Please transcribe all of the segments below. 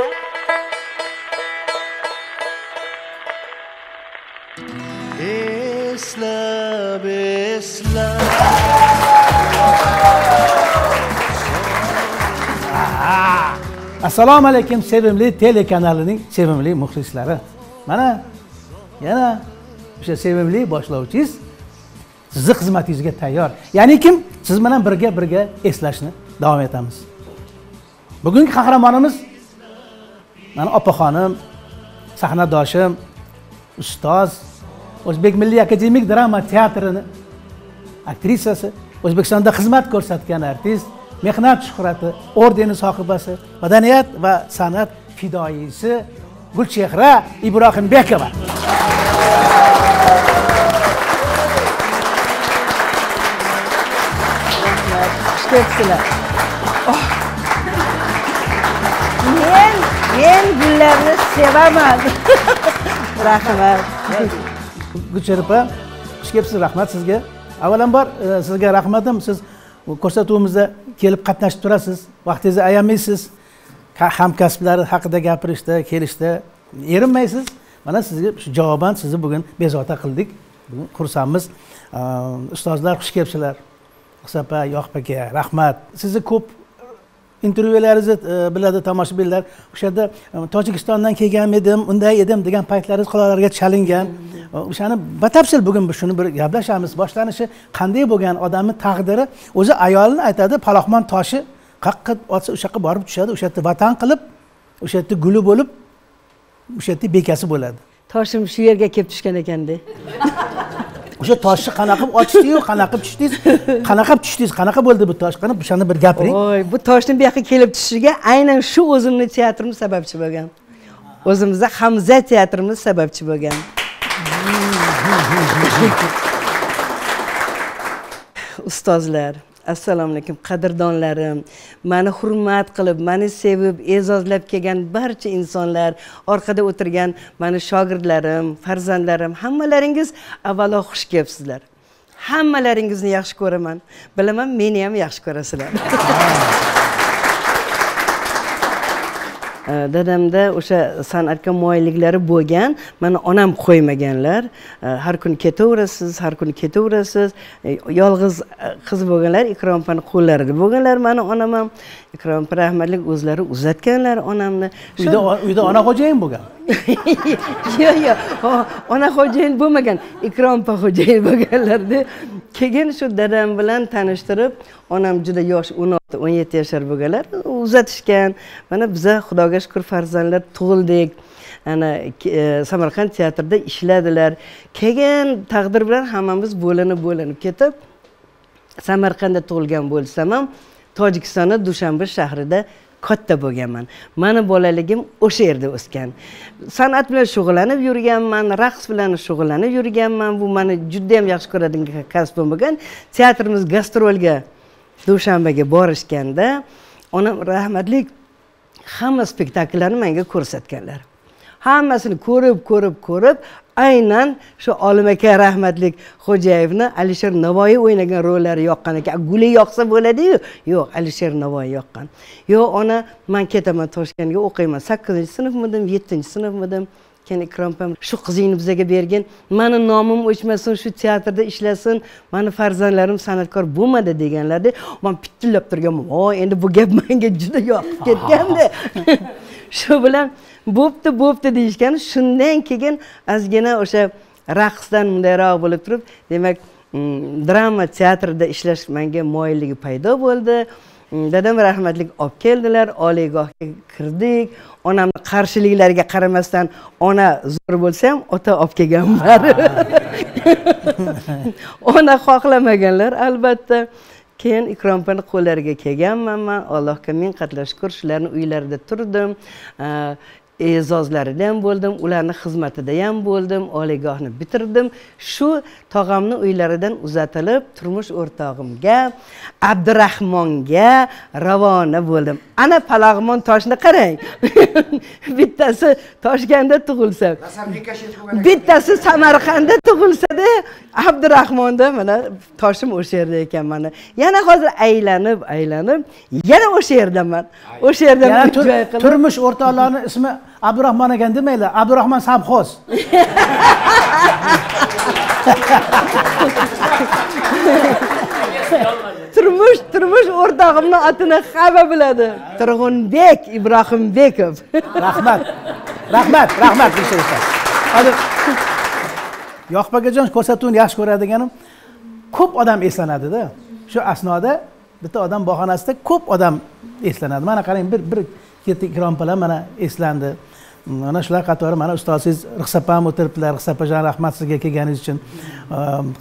İslam, İslam. Assalomu alaykum sevimli telekanalining sevimli muxlislari. Mana yana o'sha sevimli boshlovchingiz sizni xizmatingizga tayyor. Ya'ni kim? Siz bilan birga eslashni davom etamiz. Bugungi qahramonimiz mana opaxonim, sahnadoshim, ustoz, O'zbek Milliy Akademik Drama Teatrining aktrisasi, O'zbekistonda xizmat ko'rsatgan artist, mehnat shuhrati ordeni sohibasi, madaniyat va san'at fidoyisi Gulchehra Ibrohimbekova. Tepsiler. Oh. Men gullarni sevaman. Rahmat. Gulchehra, xush kelibsiz, rahmat sizga. Avvalambor sizga rahmatim. Siz ko'rsatuvimizda kelib qatnashib turasiz, vaqtingizni ayamaysiz. Hamkasblar haqida gapirishda, kelishda erinmaysiz. Mana sizga shu javoban sizni bugun bezovta qildik. Bugun xursandmiz. Ustozlar xush kelibsizlar. Qisapa yo'qpaka rahmat. Sizni ko'p intervyularingizni biladi tomoshabinlar. O'shanda Tojikistondan kelgan edim, unday edim degan paytlaringiz quloqlarga chalingan. O'shani batafsil bugun shuni bir gaplashamiz. Boshlanishi qanday bo'lgan odamning taqdiri o'zi ayolini aytadi, palaxmon toshi qaqqat otsa o'sha yerga borib tushadi, o'sha yerda vatan qilib, o'sha yerda guli bo'lib, o'sha yerda bekasi bo'ladi. Toshim shu yerga kelib tushgan ekanda. O'sha toshni qanaqa qilib ochdingiz, qanaqa qilib tushdingiz? Qanaqa qilib tushdingiz? Qanaqa bo'ldi bu tosh? Qani o'shani bir gapiring. Voy, bu toshning bu yoqqa kelib tushishiga aynan shu o'zimning teatrimni sababchi bo'lgan. O'zimizda Hamza teatrimiz sababchi bo'lgan. Ustozlar, assalomu alaykum qadrdonlarim. Meni hurmat qilib, meni sevib, e'zozlab kelgan barcha insonlar, orqada o'tirgan meni shogirdlarim, farzandlarim, hammalaringiz avvalo xush kelibsizlar. Hammalaringizni yaxshi ko'raman. Bilaman, meni ham yaxshi ko'rasizlar. Dadamda o'sha san'atga moyilliklari bo'lgan, meni onam qo'ymaganlar. Har kun ketaverasiz, har kun ketaverasiz. Yolg'iz qiz bo'lganlar, Ikrompani qo'llarida bo'lganlar, meni onam ham Ikrompa rahmatlik o'zlari uzatganlar onamni. Uyda ona xo'jayin bo'lgan. Yo'q, ona xo'jayin bo'lmagan, Ikrompam xo'jayin bo'lganlarda. Keyin shu dadam bilan tanishtirib, onam juda yosh, 16-17 yoshlar bo'lganlar, uzatishgan. Mana biza Xudoga shukr farzandlar tug'ildik. Ana Samarqand teatrida ishladilar. Keyin taqdir bilan hammamiz bo'linib ketib, Samarqandda tug'ilgan bo'lsam ham, Tojikistonda Dushanbe shahrida katta bo'lganman. Meni bolaligim o'sha yerda o'sgan. San'at bilan shug'ullanib yurganman, raqs bilan shug'ullanib yurganman. Bu meni juda ham yaxshi ko'radigan kasbim bo'lgan. Teatrimiz gastrolga Dushanbega borishganda, onam rahmatlik hamma spektakllarni menga ko'rsatganlar. Hammasini ko'rib, aynan shu Olimaka rahmatlik Xo'jayevni Alisher Navoiy o'ynagan rollari yoqqan ekan. Guli yoqsa bo'ladi-yu. Yo'q, Alisher Navoiy yoqqan. Yo'q, ona men ketaman Toshkentga o'qiyman. 8-sinfmidim, 7-sinfmidim. Keyin Ikrompam shu qizingni bizga bergin, meni nomim o'chmasin, shu teatrda ishlasin, meni farzandlarim san'atkor bo'lmadi deganlarda, men pitillab turganman. Voy, endi bu gap menga juda yoqib ketganda. Shu bilan bo'pti deyishgan. Shundan keyin azgina o'sha raqsdan mundayroq bo'lib turib, demak, drama teatrida ishlash menga moyilligi paydo bo'ldi. Dadam rahmatlik olib keldilar, oliygohga kirdik. Onamning qarshiliklariga qaramasdan, ona zo'r bo'lsa ham ota olib kelganlar. Ona xohlamaganlar albatta. Keyin Ikrompani qo'llariga kelganman. Allohga ming qatla shukr, shularning uylarida turdim. e'zozlaridan bo'ldim, ularning xizmatidayam bo'ldim, oliygohni bitirdim. Shu tog'amni uylaridan uzatilib, turmush o'rtog'imga Abdurahmonga ravona bo'ldim. Ana palag'mon toshni qarang. Bittasi Toshkentda tug'ilsa, bittasi Samarqandda tug'ilsa-da, Abdurahmonda mana toshim o'sha yerda ekan mana. Yana hozir aylanib, yana o'sha yerdaman. O'sha yerda turmush o'rtoqlarning ismi Abdurahmon ekan demaylar, Abdurahmon Sabxoz. Turmush o'rtog'imni otini hamma biladi. Turg'unbek Ibrahim Bekov. Rahmat deysiz. Hozir Yoqbakajon ko'rsatuvni yaxshi ko'radiganim, ko'p odam eslanadi-da. Shu asnoda bitta odam bahonasida ko'p odam eslanadi. Mana qarang, bir Ikrompalar mana eslandi. Mana shular qatori mana ustozingiz Rixsapa ham o'tiribdilar. Rixsapajon, rahmat sizga kelganingiz uchun.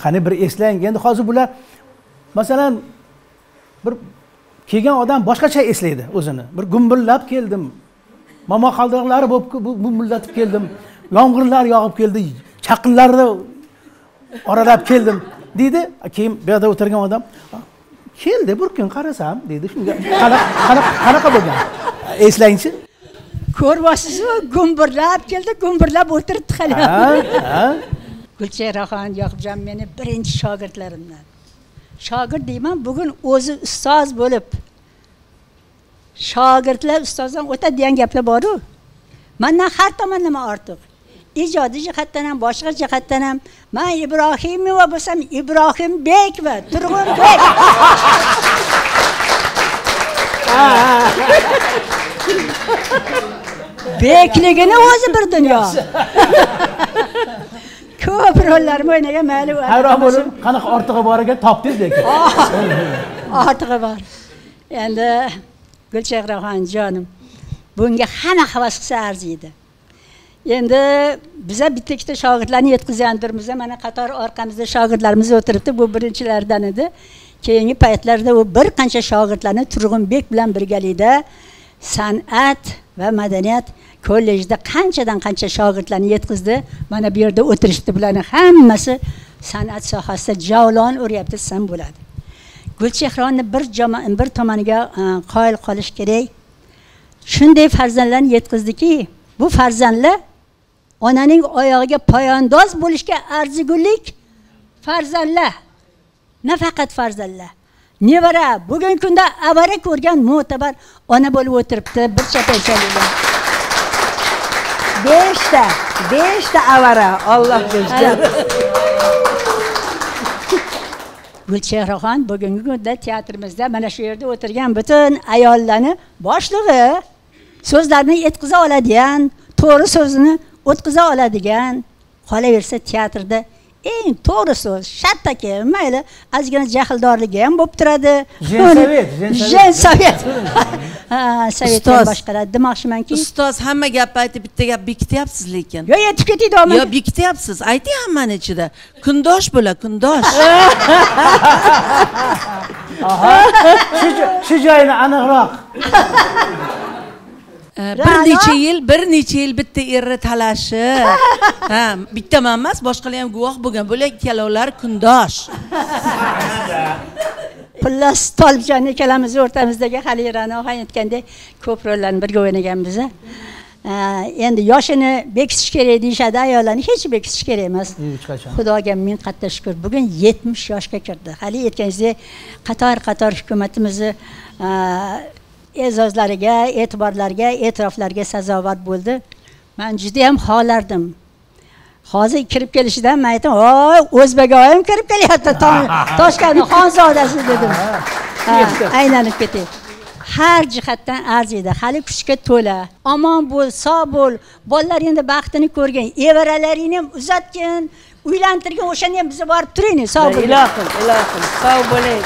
Qani bir eslang. Endi hozir bular masalan bir kelgan odam boshqacha eslaydi o'zini. Bir gumbullab keldim. Momo qaldiroqlari bo'lib gumbillatib keldim. Yomg'irlar yog'ib keldi. Chaqinlarni oralab keldim deydi. Keyin bu yerda o'tirgan odam keldi bir kun qarasam deydi. Shunga qanaqa bo'lgan? Eslangchi. Ko'ryapsizmi? Gumburlab keldi, gumburlab o'tiribdi hali. Ha. Gulchehraxon Yoqubjon meni birinchi shogirdlarimdan. Shogird deyman, bugun o'zi ustoz bo'lib shogirdlar ustozdan o'tadi degan gaplar bor-ku. Mendan har tomonlama ortiq. Ijodiy jihatdan ham, boshqa jihatdan ham men Ibrohimova bo'lsam, Ibrahim Bekova, Turg'unbek. Bekligini o'zi bir dunyo. Ko'p rollarni o'ynagan ma'lum. Hayron bo'lib, qanaqa ortig'i bor ekan, topdingiz lekin. Ortig'i bor. Endi Gulchehraxonjonim, bunga hamma havas qilsa arziydi. Endi biza bitta-ikkita shogirdlarni yetkazgandirmiz, mana qator orqamizda shogirdlarimiz o'tiribdi, bu birinchilardan edi. Keyingi paytlarda u bir qancha shogirdlarni Turg'unbek bilan birgalikda san'at va madaniyat kollejida qancha shogirdlarni yetkazdi. Mana bu yerda o'tirishdi, bularning hammasi san'at sohasida javlon o'rayapti, san bo'ladi. Gulchehronni bir tomoniga qoyil qolish kerak. Shunday farzandlarni yetkazdiki, bu farzandlar onaning oyog'iga poyandoz bo'lishga arzigulik farzandlar. Nafaqat farzandlar. Nevara bugungi kunda avara ko'rgan mo'tabar ona bo'lib o'tiribdi, bir chapaychalikda. 5ta avara, Alloh bersin. Gulchehraxon bugungi kunda teatrimizda mana shu yerda o'tirgan butun ayollarni boshlig'i so'zlarini yetkaza oladigan, to'g'ri so'zini o'tkaza oladigan, qolaversa teatrda eng to'g'ri so'z shattaki, mayli azgina jahldorligi ham bo'lib turadi. Jensovet. Sovetdan boshqalar demoqchimanki, ustoz hamma gapni aytib bitta gap bekityapsiz lekin. Yo, yetib ketadi o'mi. Yo, bekityapsiz. Ayting hammani ichida. Kundosh bo'la, kundosh. Aha. Shu joyini aniqroq. Bir necha yil bitta erni talashi. Ha, bitta men emas, boshqalar ham guvoh bo'lgan. Bo'lak ikkalovlar kundosh. Xullas Talibjon ikkalamiz o'rtamizdagi hali Rana og'a aytgandek ko'p rollarni birga o'ynaganmiz. Endi yoshini bekitish kerak deyshadi, ayollarni hech bekitish kerak emas. Xudoga ming qatta shukr, bugun 70 yoshga kirdi. Hali aytganingizdek qator hukumatimizni e'zozlariga, e'tiborlarga, e'tiroflarga sazovor bo'ldi. Men juda ham xohlardim. Hozir kirib kelishidan men aytdim, "Voy, O'zbekoyim kirib kelyapti, Toshkentning xonzodasi" dedim. Aylanib ketdi. Har jihatdan arziydi. Hali kuchga to'la. Omon bo'l, sog' bo'l. Bolalar endi baxtini ko'rgan, evaralaringni ham uzatgin, uylantirgan o'shani ham bizga borib turing, sog' bo'ling. Ilohim, sog' bo'ling.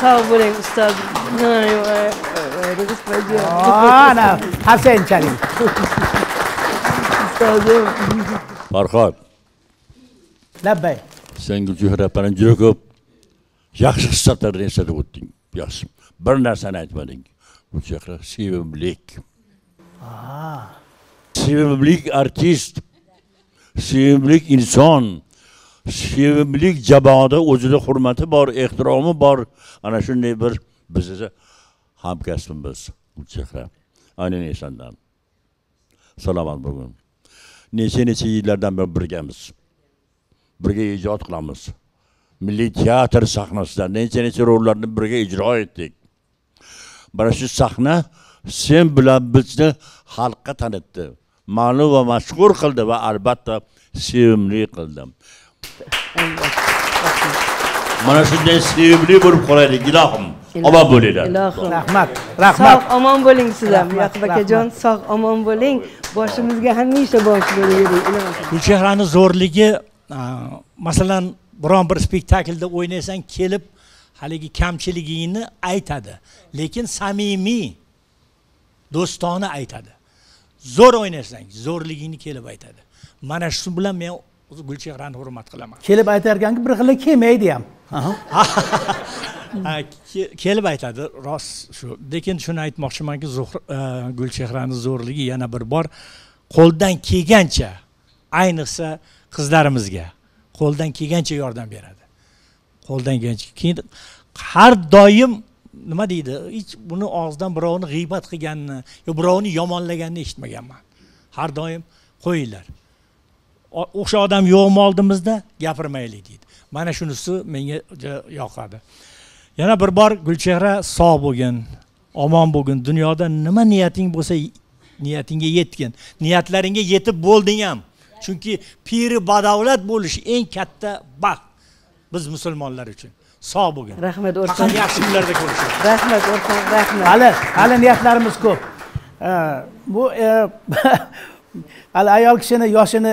Sağ olun usta. Ana, Hasan Çelik. Ustadım. Farhod. Labbay. Sen Gulchehra bilan juda ko'p yaxshi xislatlarni eslatib o'tding. Yaxshi. Bir narsani aytmading. Gulchehra sevimlik. sevimli artist, sevimli insan, sevimli jamoada o'zida hurmati bor, ehtiromi bor. Ana shunday bir bizni hamkasbimiz Gulchehra. Aynan esondan. Salomat bo'lsin. Necha yillardan beri birgamiz. Birga ijod qilamiz. Milliy teatr sahnasida necha rollarni birga ijro etdik. Mana shu sahna sen bilan bizni xalqqa tanitdi. Ma'lum va mashhur qildi va albatta sevimli qildi. Mana shunday sevimli bo'lib qolaylik, ilohim. Omon bo'linglar. Rahmat. Rahmat. Sog' omon bo'ling sizlar. Yulduzopajon, sog' omon bo'ling. Boshimizga hamisha bosh bo'laylik. Gulchehrani zo'rligi, masalan, biron bir spektaklda o'ynaysan, kelib haligi kamchiligingni aytadi, lekin samimiy, do'stona aytadi. Zo'r o'ynasang, zo'rligingni kelib aytadi. Mana shu bilan men Gulchehrani hurmat qilaman. Kelib aytarganki bir xil kelmaydi ham. Kelib aytadi, rost shu. Lekin shuni aytmoqchimanki, Gulchehrani zo'rligi yana bir bor qo'ldan kelgancha, ayniqsa qizlarimizga qo'ldan kelgancha yordam beradi. Qo'ldan kelgancha. Keyin har doim nima deydi? Hech buni og'zidan birovni g'iybat qilganini yo birovni yomonlaganini eshitmaganman. Har doim qo'yinglar. O'sha odam yo'qmi oldimizda, gapirmaylik deydi. Mana shunisi menga yoqadi. Yana bir bor Gulchehra, sog' bo'lgin, omon bo'lgin. Dunyoda nima niyating bo'lsa, niyatingga yetgin. Niyatlaringga yetib bo'lding ham. Chunki piri badavlat bo'lish eng katta baxt biz musulmonlar uchun. Sog' bo'lgin. Rahmat O'rxon. Yaxshi kunlarda ko'rishamiz. Rahmat O'rxon, rahmat. Hali niyatlarimiz ko'p. Bu hali ayol kishini yoshini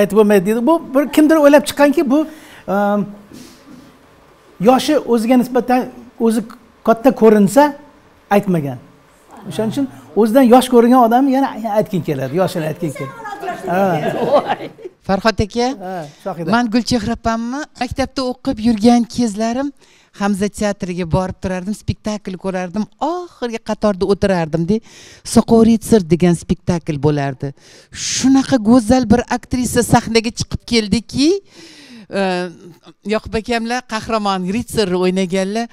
aytib bo'lmaydi dedi. Bu bir kimdir o'ylab chiqqanki, bu yoshi o'ziga nisbatan o'zi katta ko'rinsa aytmagan. O'shaning uchun o'zidan yosh ko'ringan odam yana aytgin keladi, yoshini aytgin keladi. Farhod aka, men Gulchehra opamni maktabda o'qib yurgan kezlarim Hamza teatriga borib turardim, spektakl ko'rardim, oxirgi qatorda o'tirardim-da. Soqoritsir degan spektakl bo'lardi. Shunaqa go'zal bir aktrisa sahnaga chiqib keldiki, Yoqub akamlar qahramon ritsarni o'ynaganlar,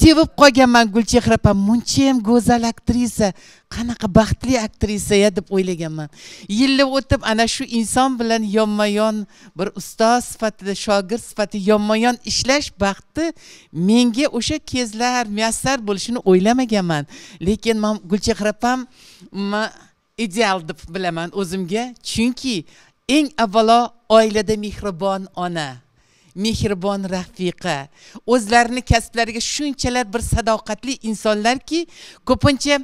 sevib qolganman Gulchehra opam, muncha ham go'zal aktrisa, qanaqa baxtli aktrisa ya deb o'ylaganman. Yillar o'tib ana shu inson bilan yonma-yon bir ustoz sifatida, shogird sifatida yonma-yon ishlash baxti menga o'sha kezlar muassar bo'lishini o'ylamaganman. Lekin men Gulchehra opam ideal deb bilaman o'zimga, chunki eng avvalo oilada mehribon ona, mehribon rafiqa, o'zlarini kasblariga shunchalar bir sadoqatli insonlarki, ko'pincha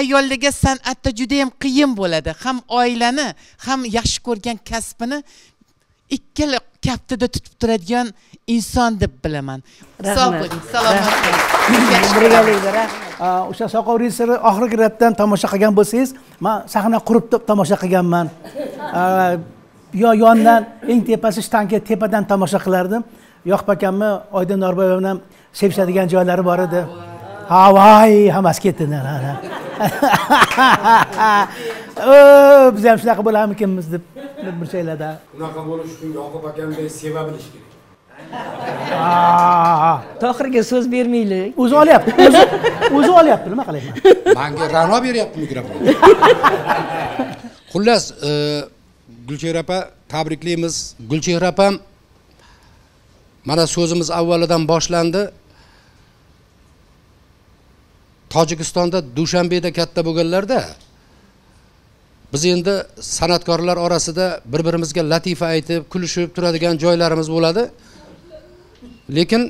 ayollarga san'atda juda ham qiyin bo'ladi. Ham oilani, ham yaxshi ko'rgan kasbini ikkala kaftida tutib turadigan inson deb bilaman. Sog' bo'ling, salomat bo'ling. O'sha Soqovritsirni oxirgi ratdan tomosha qilgan bo'lsangiz, men sahna qurib tomosha qilganman. Yo yondan eng tepasi shtanka tepadan tomosha qilardim. Yo'q pakamni Oyda Norboyevni ham sevishadigan joylari bor edi. Ha voy, hammasi ketdi. Biz ham shunaqa bo'larmikinmiz deb bir şeylarda. Unaqa bo'lish uchun Yo'q pakamni seva bilish kerak. To'g'riga so'z bermaylik. O'zi olyapti. O'zi olyapti, nima qilayman? Menga Rana beryapti mikrofonni. Xullas, Gulchehra opa tabriklaymiz. Gulchehra opam, mana so'zimiz avvalidan boshlandi. Tojikistonda Dushanbeda katta bo'lganlarda biz endi san'atkorlar orasida bir-birimizga latifa aytib, kulishib turadigan joylarimiz bo'ladi. Lekin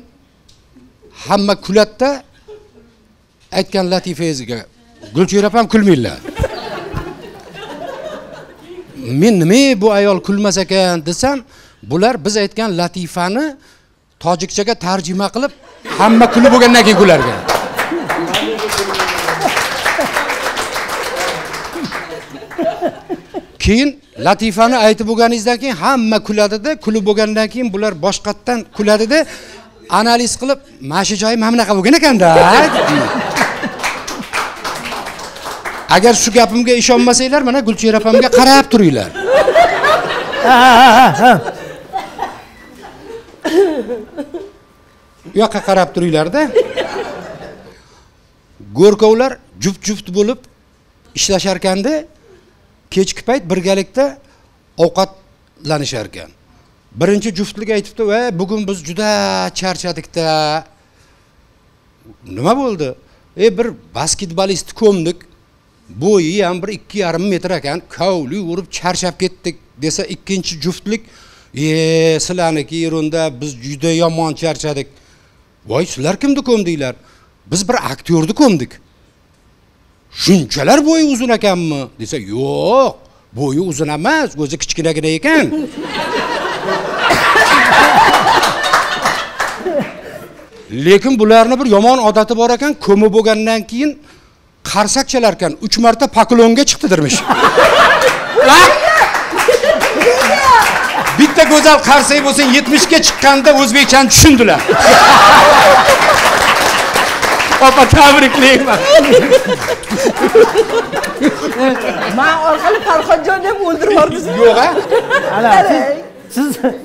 hamma kulatda aytgan latifangizga Gulchehra opam kulmanglar. Men nima bu ayol kulmas ekan desam, bular biz aytgan latifani tojikchaga tarjima qilib, hamma kulib bo'lgandan keyin ularga. Keyin latifani aytib bo'lganingizdan keyin hamma kuladida, kulib bo'lgandan keyin bular boshqatdan kuladida analiz qilib, "Mana shu joyim ham bunaqa bo'lgan ekanda." Eğer şu gapimga ishonmasanglar mana Gulchehra opamga qarab turinglar. Yo'qqa qarab turinglar-da. Go'rkovlar juft-juft bo'lib ishlashar ekanda, kechki payt birgalikda ovqatlanishar ekan. Birinchi juftlik aytibdi, "Voy, bugun biz juda charchadik-da. Nima bo'ldi? Bir basketbolistni ko'mdik. Bo'yi ham 1-2,5 metr ekan, qovli urib charchab ketdik" desa, ikkinchi juftlik, "Sizlarniki yerunda biz juda yomon charchadik. Voy, sizlar kimni ko'mdinglar? Biz bir aktyorni ko'mdik. Shunchalar bo'yi uzun ekanmi?" desa, "Yo'q, bo'yi uzun emas, o'zi kichkinagina ekan." Lekin bularni bir yomon odati bor ekan, ko'mi bo'lgandan keyin qarsak chalarkan 3 marta paklonga chiqdidirmish. Bitta go'zal qarsak bo'lsin 70 ga chiqqanda o'zbekchani tushundilar. Opa tabriklayman. Men orqali Farhodjonni ham o'ldiribordingiz. Yo'q-a?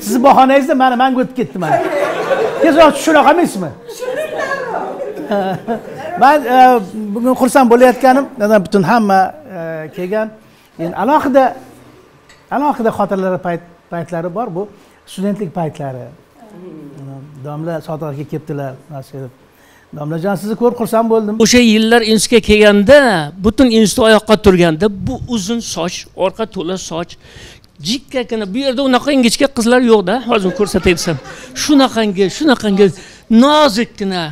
Siz bahonangizda men o'tib ketdim mana. Tezroq tushuna qolmaysizmi? Ben bugün xursand bo'layotganim, bütün hamma kelgan. Yani alohida xotirlar paytlari bor bu. Studentlik paytlari. Domla Sodiqga kelibdilar, nasib. Domlajon, sizni ko'rib xursand bo'ldim. O'sha yillar institutga kelganda, butun institut oyoqqa turganda, bu uzun soch, orqa to'la soch, jikkakina bu yerda unaqa ingichka qizlar yo'q-da, hozir ko'rsataysam. Shunaqangi, nozikkina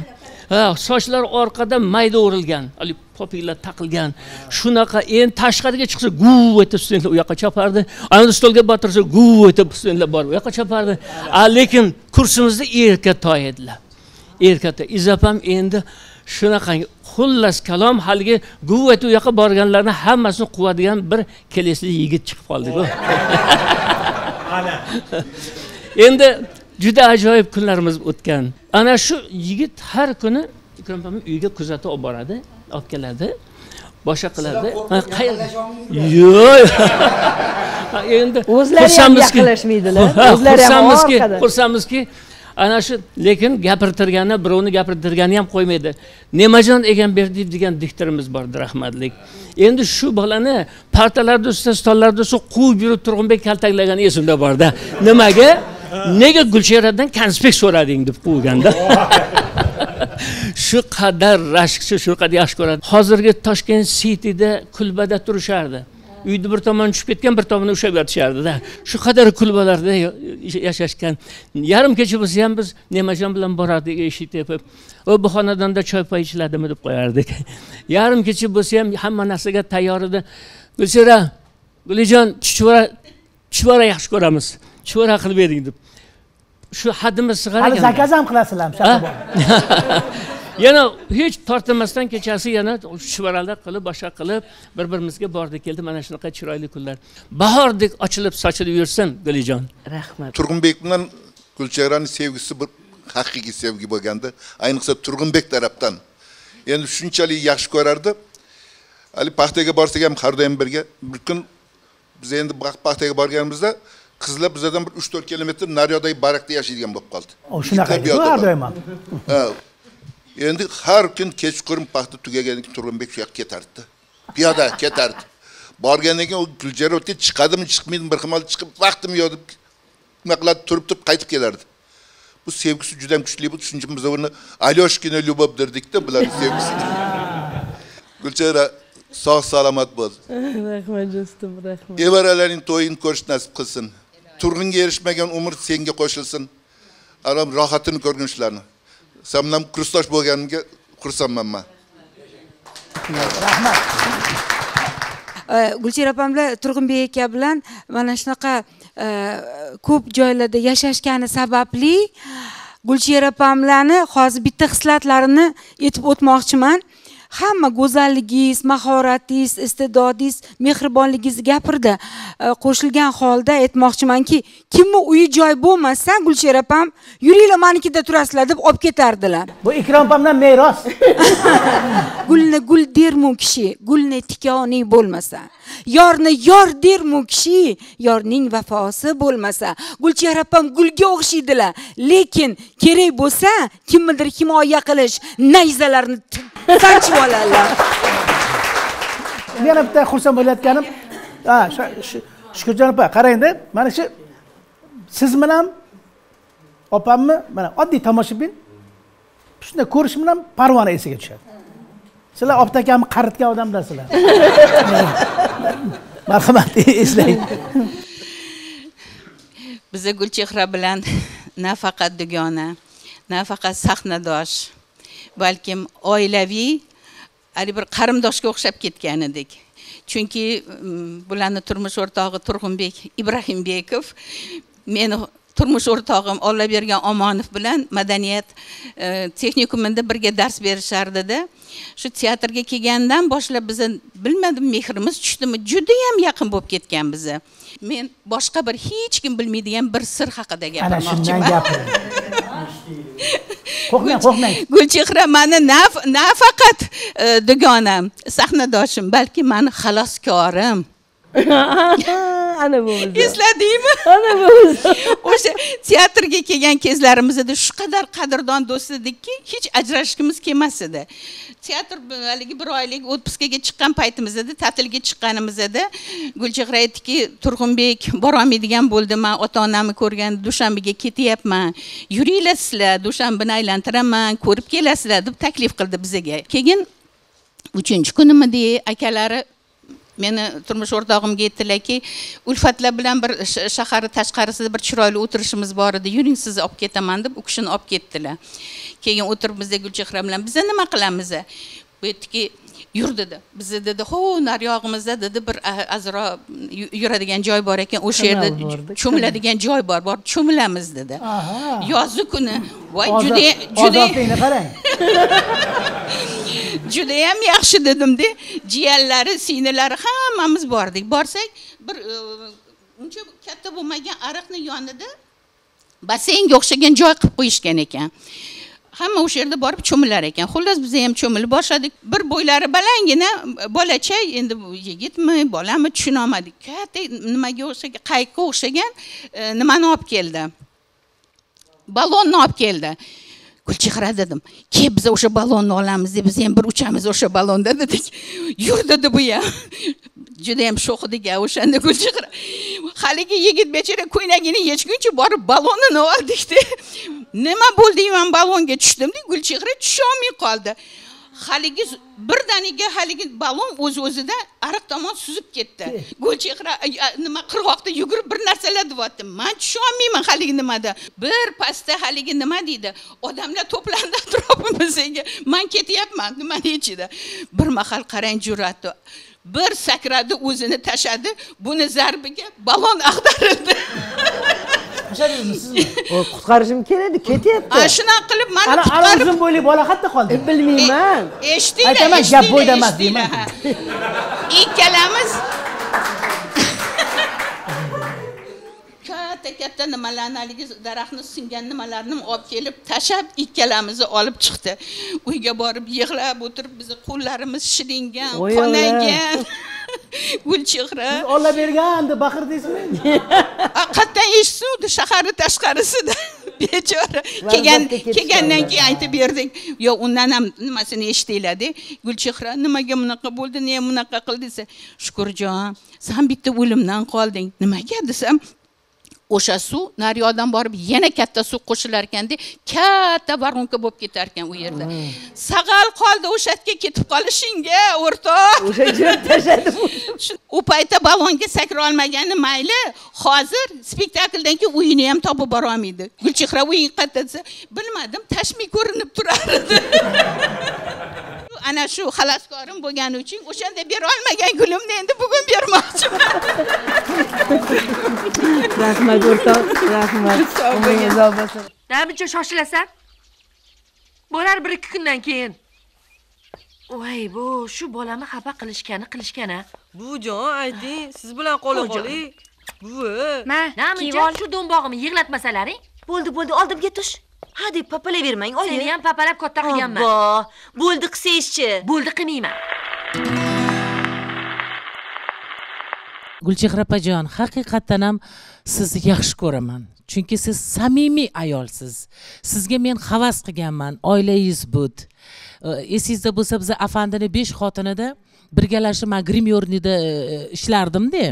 sochlar orqada mayda o'rilgan, hali popiklar taqilgan. Shunaqa endi tashqariga chiqsa guv etib studentlar u yoqqa chopardi. Ana stolga botirsa guv etib studentlar borib u yoqqa chopardi. Lekin kursimizda erkatoy edilar. Erkatoy. Izapam endi shunaqangi xullas kalom haligi guv etib u yoqqa borganlarni hammasini quvadigan bir kelesli yigit chiqib qoldi-ku. Endi juda ajoyib kunlarimiz o'tgan. Ana shu yigit har kuni Ikrompamni uyiga kuzatib olib boradi, olib keladi, boshqa qiladi. Yo'q. Endi o'zlari ham yaqinlashmaydilar. Ana shu lekin gapirtirgani, birovni gapirtirgani ham qo'ymaydi. Nemajon Egamberdiyev degan diktorimiz bordi, rahmatlik. Endi shu bolani partalarda, stollarda quvib yurib Turg'unbek kaltaklagani esimda bordi. Nimaga? Nega Gulchehradan konspekt so'rading deb qo'yganda. Shu qadar rashkchi, shu qadar yaxshi ko'radi. Hozirgi Tashkent Cityda kulbada turishardi. Uyni bir tomon tushib ketgan, bir tomonni ushlab yotishardi-da. Shu qadar kulbalarda yashashgan. Yarim kecha bo'lsa ham biz Nemajon bilan borardik eshik tepib. O bahonadanda choy-poy ichladimi deb qo'yardik. Yarim kecha bo'lsa ham hamma narsaga tayyor edi. Gulchehra, Gulijon, chuchvara yaxshi ko'ramiz. Chuvara qilib bering deb. Shu hadimiz sig'ar ekan. Hali zakaz ham qilasizlarmi shaqa bor. Yana hech tortinmasdan kechasi yana chuvaralar qilib, boshqa qilib, bir-birimizga bordi, keldi. Mana shunaqa chiroyli kunlar. Bahordek ochilib, sochilib yursin, Dilijon. Rahmat. Turg'unbek bilan Gulchehraning sevgisi bir haqiqiy sevgi bo'lganda, ayniqsa Turg'unbek tarafdan. Endi shunchalik yaxshi ko'rardi. Ali paxtaga borsak ham har doim birga. Bir kun biz endi paxtaga borganimizda qizlar bizdan bir 3-4 kilometr naryodagi barakda yashaydigan bo'lib qoldi. O'shunaqa bo'lardim. Endi har kun kechqurun paxta tugagandan keyin Turg'unbek shu yoqqa ketardi. Piyoda ketardi. Borgandan keyin u Gulchehra o'tib chiqadimi, chiqmaydimi, bir xil chiqib vaqtim yo'q deb naqlab turib qaytib kelardi. Bu sevgisi juda ham kuchli bo'ldi. Shuning uchun biz uni Alyoshkina lyubov derdik-da, bular sevgisi. Gulchehra sog' salomat bo'lsin. Rahmat do'stim, rahmat. Evaralarning to'yini ko'rish nasib qilsin. Turg'unga erishmagan umr senga qo'shilsin. Arom rohatini ko'rgan shularni. Sen bilan kursdosh bo'lganimga xursandman men. Rahmat. Gulchehra opam bilan Turg'unbek aka bilan mana shunaqa ko'p joylarda yashashgani sababli Gulchehra opamlarni hozir bitta xislatlarini aytib o'tmoqchiman. hamma go'zalligingiz, mahoratingiz, iste'dodingiz, mehribonligingiz gapirda qo'shilgan holda aytmoqchimanki, kimni uyi joy bo'lmasa, Gulchehra opam, yuringlar manikida turasizlar deb olib ketardilar. Bu Ikrompamdan meros. Gulni gul dermu kishi, gulni tikoning bo'lmasa, yorni yor dermu kishi, yorning vafosi bo'lmasa, Gulchehra opam gulga o'xshaydilar, lekin kerak bo'lsa, kimnidir himoya qilish, nayzalarni tanchib oladilar. Yana bitta xursand bo'layotganim, Shukurjon opa, qarang-da, mana shu siz bilan opamni mana oddiy tomoshabin shunday ko'rish bilan parvona esiga tushadi. Sizlar optakamni qaritgan odamdarsizlar. Marhamat, eslang. Biza Gulchehra bilan nafaqat dugona, nafaqat sahnadosh, balkim oilaviy bir qarindoshga o'xshab ketgan edik. Chunki bularni turmush o'rtog'i Turg'unbek, Ibrahim Bekov, meni turmush o'rtog'im Alloh bergan Omonov bilan madaniyat texnikumida birga dars berishardi-da. Shu teatrga kelgandan boshlab biz bilmadim mehrimiz tushdimi, juda ham yaqin bo'lib ketgan biz. Men boshqa bir hech kim bilmaydigan bir sir haqida gapirmoqchiman. Qo'rqmang. Gulchehra meni nafaqat dugonam, sahnadoshim, balki meni xaloskorim. Ana bo'ldi. Esladingmi? Ana bo'ldi. O'sha teatrga kelgan kezlarimizda shu qadar qadrdon do'st edikki, hech ajrashishimiz kelmas edi. Teatr haligi bir oylik otpuskaga chiqqan paytimizda, ta'tilga chiqqanimizda Gulchehra aytdiki, Turg'unbek bora olmaydigan bo'ldim, men ota-onamni ko'rgan Dushanbega ketyapman. Yuringlar sizlar, Dushanbeni aylantiraman, ko'rib kelasizlar deb taklif qildi bizga. Keyin 3-kunimda akalari meni turmush o'rtog'imga aytdilarki, ulfatlar bilan bir shahar tashqarisida bir chiroyli o'tirishimiz bor edi. Yuring sizni olib ketaman deb u kishini olib ketdilar. Keyin o'tirib bizda Gulchehra bilan biz nima qilamiz? Bu aytdiki, yur dedi. Biz dedi, "Ho, naryog'imizda dedi bir azro yuradigan joy bor ekan, o'sha yerda cho'miladigan joy bor, borib cho'milamiz" dedi. Yozgi kuni voy juda qarang. Juda ham yaxshi dedim-da, jiyanlari, singlari hammamiz bordik. Borsak, bir uncha katta bo'lmagan ariqni yonida bassenga o'xshagan joy qilib qo'yishgan ekan. Hamma o'sha yerda borib cho'milar ekan. Xullas biz ham cho'milib boshladik. Bir bo'ylari balangina bolacha, endi yigitmi, bolami tushuna olmadik. Katta nimaga o'xshagan, qayiqqa o'xshagan nimani olib keldi? Balonni olib keldi. Gulchehra dedim, "Ke biz o'sha balonni olamiz deb biz ham bir uchamiz o'sha balonda" dedik. "Yur" dedi bu ham. Juda ham sho'xidagi o'shanda Gulchehra. Haligi yigit bechara ko'ynagini yechguncha borib balonni oldik-da. Nima bo'ldi, men balonga tushdim-da, Gulchehra tusha olmay qoldi. Haligi birdaniga haligi balon o'z-o'zidan ariq tomon suzib ketdi. Gulchehra nima qirg'oqda yugurib bir narsalar deyapti. Men tusha olmayman haligi nimada. Bir pastda haligi nima deydi? Odamlar to'plandi atrofimizga. Men ketyapman, nima ichida. Bir mahal qarang jur'atni. Bir sakradi, o'zini tashadi. Buni zarbiga balon ag'darildi. Qutqarishim kerak edi, ketyapti. Shunaqa qilib meni qutqarib, uzun bo'yli bola hatto qoldi. Bilmayman. Eshitdinglar, aytaman, gap bo'yda emas deyman. Ikkalamiz katta nimalarni haligi daraxtni singan nimalarni olib kelib tashab ikkalamizni olib chiqdi. Uyga borib yig'lab o'tirib bizni qo'llarimiz shilingan, qonagan. Gulchehra. Siz Alloh bergan deb baqirdingizmi? Qatdan eshitsuvdi shaharning tashqarisida. Bechora kelgandan keyin aytib berdik. Yo, undan ham nimasini eshitdinglar-da. Gulchehra nimaga bunaqa bo'ldi, nima bunaqa qildi desa, "Shukurjon, sen bitta o'limdan qolding." Nimaga desam, o'sha suv naryodan borib yana katta suv qo'shilar ekanda katta vagonka bo'lib ketar ekan u yerda. Sag'al qoldi o'shatga ketib qolishinga, o'rtoq. O'sha joyni tashadi. U paytda balonga sakra olmagani mayli, hozir spektakldan keyin uyini ham topib bora olmaydi. Gulchehra uying qayerda desa, bilmadim, tashmi ko'rinib turar edi. Ana shu xaloskorim bo'lgani uchun o'shanda bera olmagan gulimni endi bugun bermoqchiman. Rahmat o'rtoq, rahmat. Nima uchun shoshilasan? Bo'lar 1-2 kundan keyin. Oy bu, şu bolamı xafa qilishgani. Buvijon, ayting, siz bilan qo'la-qo'lik. Buvi. Ma, kiyib şu do'mbog'imni yig'latmasalaring. Bo'ldi, oldimga tush. Ha deb papalayvermang, oyi. Seni ham papalab katta qilganman. Abbo, bo'ldi qisingizchi. Bo'ldi qilmayman. Gulchehra opajon, haqiqatan ham sizni yaxshi ko'raman. Chunki siz samimiy ayolsiz. Sizga men havas qilganman, oilangiz bud. Esingizda bo'lsa, biz afandini 5 xotinida birgalashib magrimyornida ishlardim-da.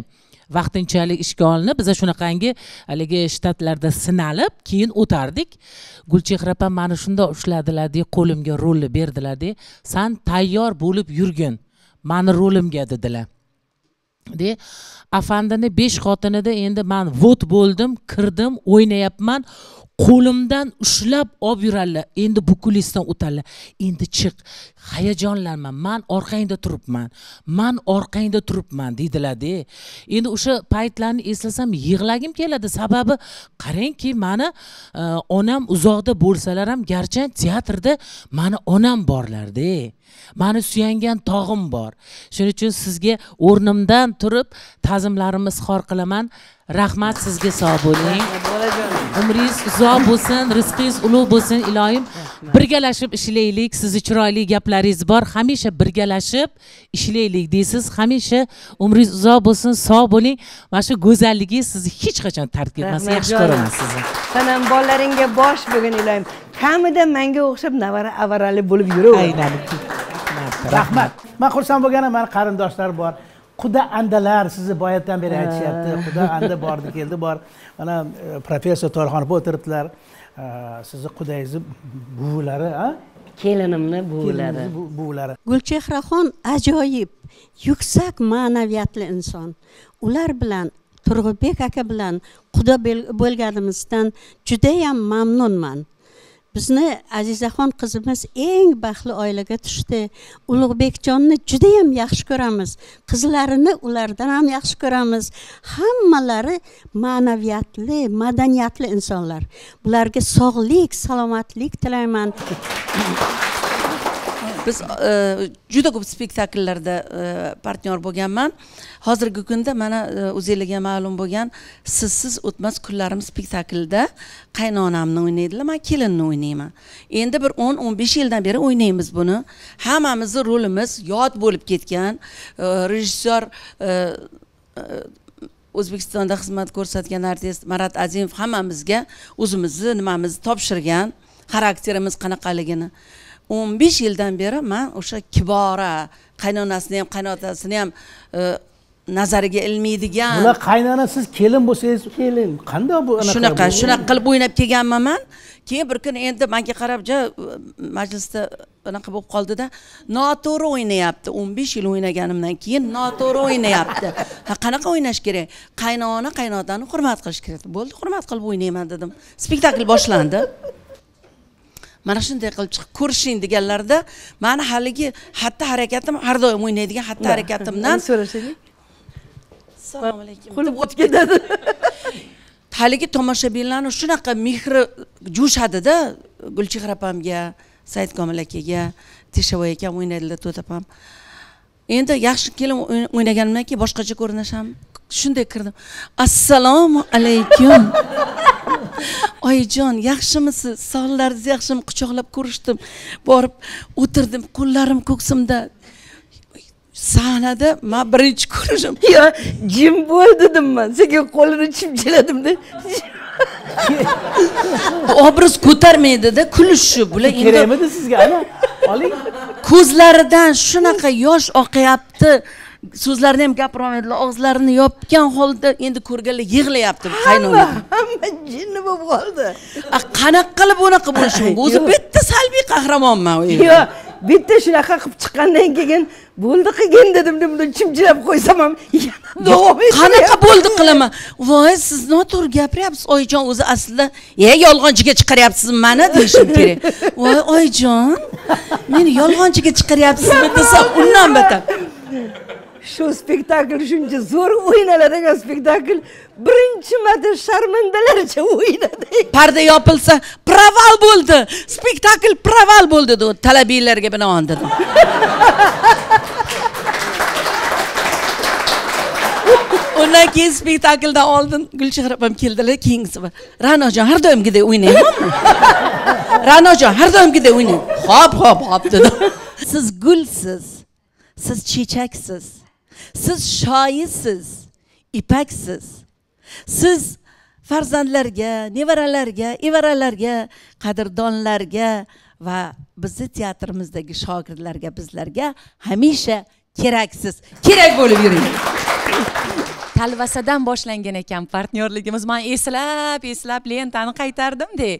Vaqtinchalik ishga olinib, biz shunaqangi haligi shtatlarda sinalib, keyin o'tardik. Gulchehra opa meni shunda ushladilar-da, qo'limga rolni berdilar-da, "Sen tayyor bo'lib yurgin, meni rolimga" dedilar. De afandini 5 xotinida endi men vot bo'ldim, kirdim, o'ynayapman. Qo'limdan ushlab olib yurarlar. Endi bu kulisdan o'tarlar. Endi chiq. Hayajonlanman. Men orqangda turibman. Dedilar-da. Endi o'sha paytlarni eslasam yig'lagim keladi. Sababi qarangki, meni onam uzoqda bo'lsalar ham, garchi teatrda meni onam borlar-da. Meni suyangan tog'im bor. Shuning uchun sizga o'rnimdan turib ta'zimlarimni izhor qilaman. Rahmat sizga sog' bo'ling. Umringiz uzoq bo'lsin, rizqingiz ulug' bo'lsin, ilohim. Birgalashib ishlaylik. Sizni chiroyli gaplaringiz bor. Hamisha birgalashib ishlaylik deysiz. Hamisha umringiz uzoq bo'lsin, sog' bo'ling. Mana shu go'zalligingiz sizni hech qachon tark etmasin. Yaxshi ko'raman sizni. Sanam bolalaringga bosh bo'lgan ilohim. Kamida menga o'xshab navara avarali bo'lib yuravering. Rahmat. Men xursand bo'lganim, men qarindoshlarim bor. Quda andalar sizni boyatdan beri aytishyapti. Quda anda bordi, keldi, bor. Mana professor Torxonov o'tiribdilar. Sizni qudangiz buvilari, ha? Kelinimni buvilari. Gulchehraxon ajoyib, yuksak ma'naviyatli inson. Ular bilan Turg'unbek aka bilan quda bo'lganimizdan juda ham mamnunman. Bizni Azizaxon qizimiz eng baxtli oilaga tushdi. Ulughbekjonni juda ham yaxshi ko'ramiz. Qizlarini ulardan ham yaxshi ko'ramiz. Hammalari ma'naviyatli, madaniyatli insonlar. Bularga sog'lik, salomatlik tilayman. Biz juda ko'p spektakllarda partnyor bo'lganman. Hozirgi kunda mana o'zingizga ma'lum bo'lgan Sizsiz o'tmas kunlarim spektaklida qaynonamni o'ynaydilar, men kelinni o'ynayman. Endi bir 10-15 yildan beri o'ynaymiz buni. Hammamizning rolimiz yod bo'lib ketgan. Rejissor O'zbekistonda xizmat ko'rsatgan artist Marat Azimov hammamizga o'zimizni nimamizni topshirgan, xarakterimiz qanaqaligini 15 yildan beri men o'sha kibora, qaynonasini ham, qaynotasini ham nazariga ilmaydigan. Bular qaynonasiz kelin bo'lsangiz, kelin qanday bu shunaqa qilib o'ynab kelganman men. Keyin bir kun endi menga qarab, "Ja, majlisda anaqa bo'lib qoldi-da, noto'g'ri o'ynayapti. 15 yil o'ynaganimdan keyin noto'g'ri o'ynayapti. Ha, qanaqa o'ynash kerak? Qaynona, qaynotani hurmat qilish kerak. Bo'ldi, hurmat qilib o'ynayman" dedim. Spektakl boshlandi. Mana shunday qilib chiqib ko'rishing deganlarda, meni haligi hatta harakatim, har doim o'ynaydigan hatta harakatimdan so'rashadi. Assalomu alaykum. Qo'lib o'tib ketadi. Haligi tomoshabinlarning shunaqa mehri jo'shadi-da, Gulchehra opamga, Saidkomil akaga, Teshovoy akam o'ynaydilar, To'tapam. Endi yaxshi kelin o'ynaganimdan keyin boshqacha ko'rinisham. Shunday kirdim. Assalomu alaykum. Oyijon, yaxshimisiz? Sog'liklaringiz yaxshimi? Quchoqlab ko'rishdim. Borib o'tirdim, qo'llarim ko'ksimda. Sahnada men birinchi ko'rishim. Yo, jim bo'l dedim men. Sekin qo'lini chimchiladim-da. Obraz ko'tarmaydi-da, kulishib. Bular endi kerakmidi sizga? Ana, oling. Ko'zlaridan shunaqa yosh oqayapti. So'zlarni ham gapira olmaydilar, og'zlarini yopgan holda endi ko'rganlar yig'layapti qaynona. Hamma jinni bo'lib qoldi. Qanaqa qilib unaqa bo'lishi? O'zi bitta salbiy qahramonman u. Yo'q, bitta shunaqa qilib chiqqandan keyin bo'ldi qilgin dedim-da, buni chimchilab qo'ysam ham davom etadi. Qanaqa bo'ldi qilaman? Voy, siz noto'g'ri gapiryapsiz, oyijon, o'zi aslida yolg'onchiga chiqaryapsiz meni deyishim kerak. Voy, oyijon, meni yolg'onchiga chiqaryapsiz, bitta undan battar. Şu spektakl shuncha zo'r o'ynaladigan spektakl birinchi marta sharmandalarcha o'ynadik. Parda yopilsa proval bo'ldi. Spektakl proval bo'ldi dedi. Talabiylarga binoan dedim. Undan keyin spektakldan oldin Gulchehra opam keldilar, keyingisi bor. Ranajon har doimgidek o'ynaymanmi? Ranajon har doimgidek o'ynayman. Xo'p, xo'p, xo'p dedim. Siz gulsiz. Siz chechaksiz. Siz shoirsiz, ipaksiz. Siz farzandlarga, nevaralarga, evaralarga, qadrdonlarga va bizni teatrimizdagi shogirdlarga, bizlarga hamisha keraksiz. Kerak bo'lib yuring. Talvasadan boshlangan ekan partnyorligimiz. Men eslab lentani qaytardim-da.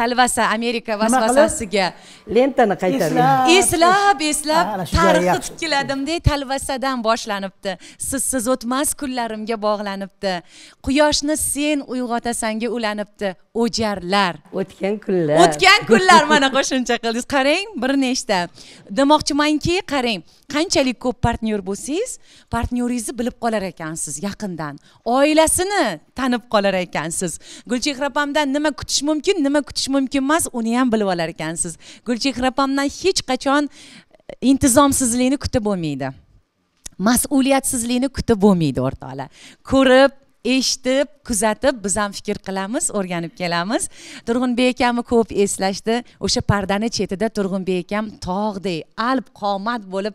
Talvasa Amerika vasvasasiga lentani qaytardim. Eslab tarixni tikladim-da, talvasadan boshlanibdi. Siz o'tmas kunlarimga bog'lanibdi. Quyoshni sen uyg'otasanga ulanibdi o'jarlar. O'tgan kunlar. O'tgan kunlar mana qo'shimcha qildingiz. Qarang, bir nechta. Demoqchimanki, qarang, qanchalik ko'p partnyor bo'lsangiz, partnyoringizni bilib qolar ekansiz yaqindan. Oilasini tanib qolar ekansiz. Gulchehra opamdan nima kutish mumkin, nima kutish mumkin emas, uni ham bilib olar ekansiz. Gulchehra opamdan hech qachon intizomsizlikni kutib bo'lmaydi. Mas'uliyatsizlikni kutib bo'lmaydi o'rtoqlar. Ko'rib, eshitib, kuzatib, biz ham fikr qilamiz, o'rganib kelamiz. Turg'unbek akamni ko'p eslashdi. O'sha pardani chetida Turg'unbek akam tog'day, alp qomat bo'lib,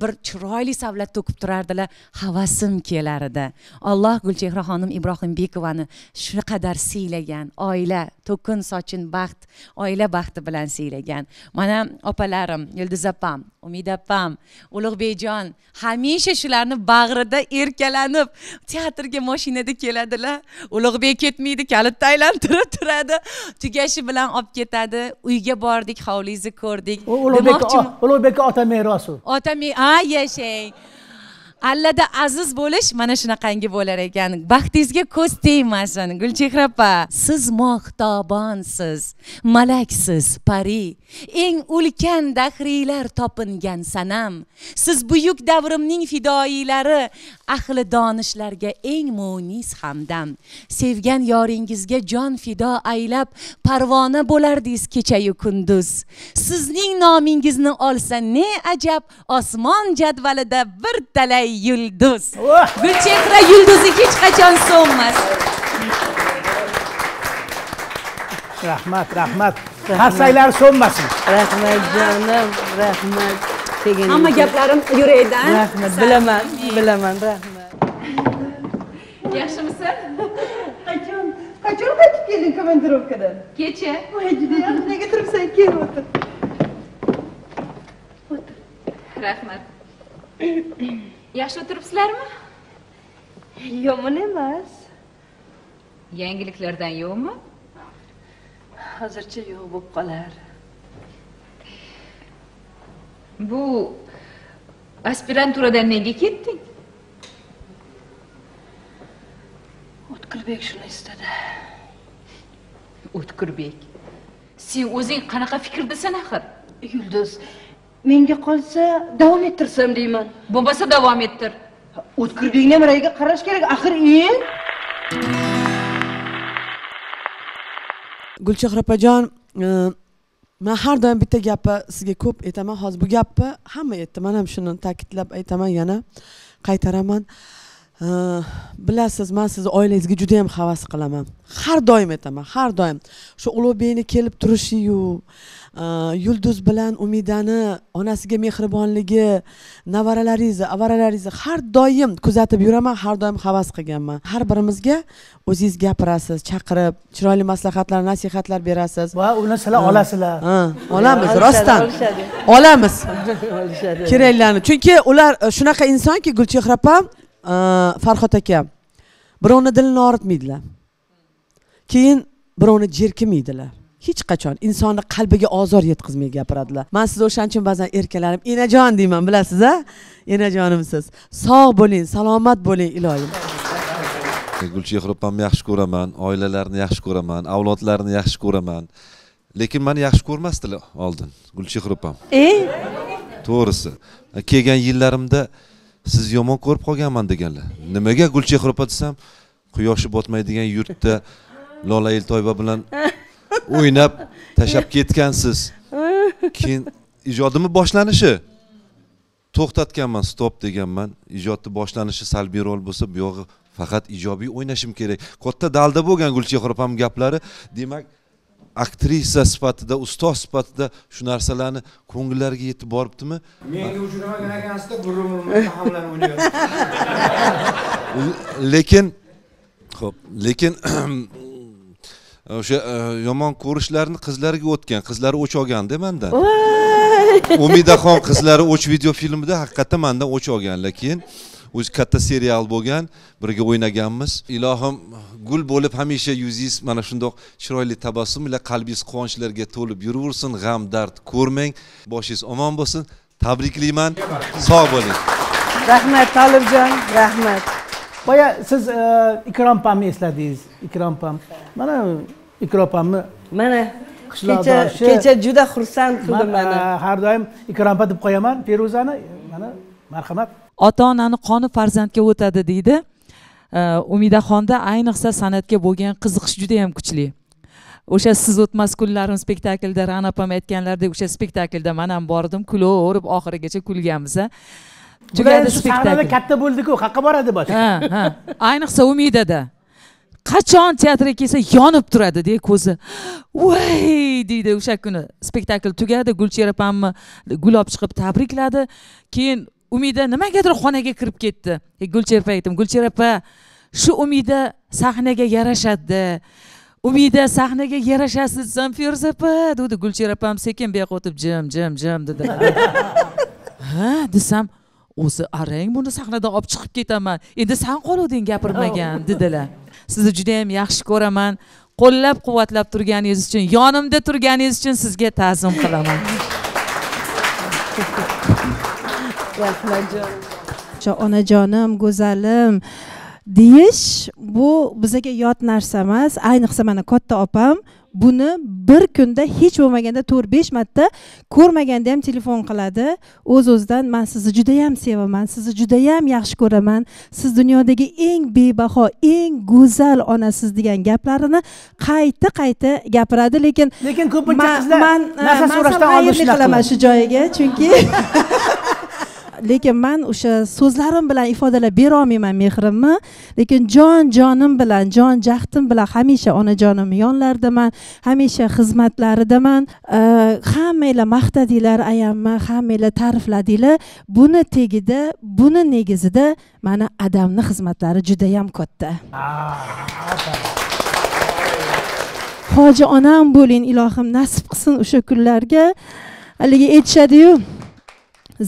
bir chiroyli savlat to'kib turardilar, havasim kelar edi. Alloh Gulchehra xonim Ibrohimbekovani shu qadar siylagan, oila to'kin sochin baxt, oila baxti bilan siylagan. Mana opalarim, Yulduzopam, Umidopam, Ulughbekjon hamisha shularni bag'rida erkalanib, teatrga mashinada keladilar. Ulug'bek ketmaydi, kalit aylantirib turadi. Tugashi bilan olib ketadi. Uyga bordik, hovlingizni ko'rdik. Ulug'bek ota merosi. Yashang. Allada aziz bo'lish mana shunaqangi bo'lar ekan. Baxtingizga ko'z tegmasin. Gulchehra opa, siz mohtobonsiz, malaksiz, pari. Eng ulkan dahriylar topingan sanam. Siz buyuk davrimning fidoilari, ahli donishlarga eng munis hamdam. Sevgan yoringizga jon fido aylab, parvona bo'lardingiz kecha-yu kunduz. Sizning nomingizni olsa ne ajab, osmon jadvalida bir talay yulduz. Gulchehra yulduzi hech qachon so'nmas. Rahmat. Hassaylar so'nmasin. Rahmat jonim, rahmat. Hamma gaplarim yurakdan. Rahmat, bilaman, rahmat. Yaxshimisiz? Qachon qaytib kelding komandirovkadan? Kecha. Voy, juda yaxshi. Nega turibsan? Kel o'tir. O'tir. Rahmat. Yaxshi o'tiribsizlarmi? Yomon emas. Yangiliklardan yo'qmi? Hozircha yo'q bo'lib qolar. Bu aspiranturadan nega ketding? Utkurbek shuni istadi. Utkurbek. Sen o'zing qanaqa fikrdasan axir? Yulduz, menga qolsa davom ettirsam deyman. Bo'lmasa davom ettir. O'tkirbekning nimraga qarash kerak axir en. Gulchehra opajon, men har doim bitta gapni sizga ko'p aytaman. Hozir bu gapni hamma aytdi. Men ham shuni ta'kidlab aytaman yana. Qaytaraman. Bilasiz, men sizni oilangizga juda ham havas qilaman. Har doim aytaman, har doim. Shu Ulug'bekni kelib turishiyu, Yulduz bilan Umidani onasiga mehribonligi, navaralaringizni, avaralaringizni har doim kuzatib yuraman, har doim havas qilganman. Har birimizga o'zingiz gapirasiz, chaqirib, chiroyli maslahatlar, nasihatlar berasiz. Va uni sizlar olasizlar. Ha, olamiz, rostdan. Olamiz. Keraklarni. Chunki ular shunaqa insonki, Gulchehra opam, Farhod aka, birovni dilini og'ritmaydilar. Keyin birovni jerkimaydilar. Hech qachon insonni qalbiga ozor yetkazmay gapiradilar. Men siz o'shaning uchun ba'zan erkalanib, "Enajon" deyman, bilasiz-a? Enajonimsiz. Sog' bo'ling, salomat bo'ling, ilohim. Gulchehra opamni yaxshi ko'raman, oilalarini yaxshi ko'raman, avlodlarini yaxshi ko'raman. Lekin meni yaxshi ko'rmasdilar oldin Gulchehra opam. To'g'risi, kelgan yillarimda siz yomon ko'rib qolganman deganlar. Nimaga Gulchehra opa desam, quyoshi botmaydigan yurtda Lola Eltoyba bilan o'ynab tashab ketgansiz. Keyin ijodimi boshlanishi to'xtatganman, stop deganman. Ijodni boshlanishi salbiy rol bo'lsa, bu yog'i faqat ijobiy o'ynashim kerak. Katta dalda bo'lgan Gulchehra opam gaplari, demak, aktrisa sifatida, ustoz sifatida shu narsalarni ko'ngillariga yetib boribdimi? Menga uchramagan akansida burumimni tahamlar o'ynayapti. Lekin o'sha yomon ko'rishlarni qizlariga o'tgan, qizlari o'ch olganda mendan. Umidaxon qizlari o'ch video filmida haqiqatan mendan o'ch olgan, lekin o'z katta serial bo'lgan, birga o'ynaganmiz. Ilohim, gul bo'lib hamisha yuzingiz mana shundoq chiroyli tabassum bilan qalbingiz quvonchlarga to'lib yuraversin, g'am dard ko'rmang, boshingiz omon bo'lsin. Tabriklayman. Sog' bo'ling. Rahmat Talibjon, rahmat. Boya siz Ikrompamni esladingiz. Ikrompam. Mana Ikrompamni mana kecha juda xursand qildi meni. Har doim Ikrompa deb qo'yaman, Feruzani. Mana marhamat. Ota-onani qoni farzandga o'tadi deydi. Umidaxonda ayniqsa san'atga bo'lgan qiziqish juda ham kuchli. O'sha siz o'tmas kunlarim spektaklida Rana opam aytganlaridek, o'sha spektaklda men ham bordim, kulib oxirigacha kulganmiz. Tugadi spektakl. Katta bo'ldi-ku, haqqa boradi boshqa. Ha. Ayniqsa Umidada. Qachon teatrga kelsa yonib turadi-da ko'zi. Voy deydi o'sha kuni. Spektakl tugadi, Gulchehra opamni gul olib chiqib tabrikladi. Keyin Umida nimagadir xonaga kirib ketdi. Gulchehra aytdim, Gulchehra opa, shu Umida sahnaga yarashadi. Umida sahnaga yarashasiz, Sanfiruza opa dedi. Gulchehra opam sekin buyoqqa o'tib jim dedi. Ha, desam, o'zi arang buni sahnadan olib chiqib ketaman. Endi sen qoloding gapirmagan dedilar. Sizni juda ham yaxshi ko'raman. Qo'llab-quvvatlab turganingiz uchun, yonimda turganingiz uchun sizga ta'zim qilaman. Onajonim, go'zalim deyish bu bizga yot narsa emas. Ayniqsa mana katta opam buni bir kunda hech bo'lmaganda 4-5 marta ko'rmaganda ham telefon qiladi. O'z-o'zidan men sizni juda ham sevaman, sizni juda ham yaxshi ko'raman. Siz dunyodagi eng bebaho, eng go'zal onasiz degan gaplarini qayta-qayta gapiradi, lekin ko'pincha qizlar narsa so'rashdan olishlar shu joyiga, chunki lekin men o'sha so'zlarim bilan ifodalab bera olmayman mehrimni, lekin jonim bilan, jahdim bilan hamisha onajonim yonlaridaman, hamisha xizmatlaridaman. Hammanglar maqtadinglar, ayamma, hammanglar ta'rifladinglar. Buni tegida, buni negizida mana adamning xizmatlari juda ham katta. Hoji onam bo'ling, ilohim nasib qilsin o'sha kunlarga. Haliga aytishadi-yu,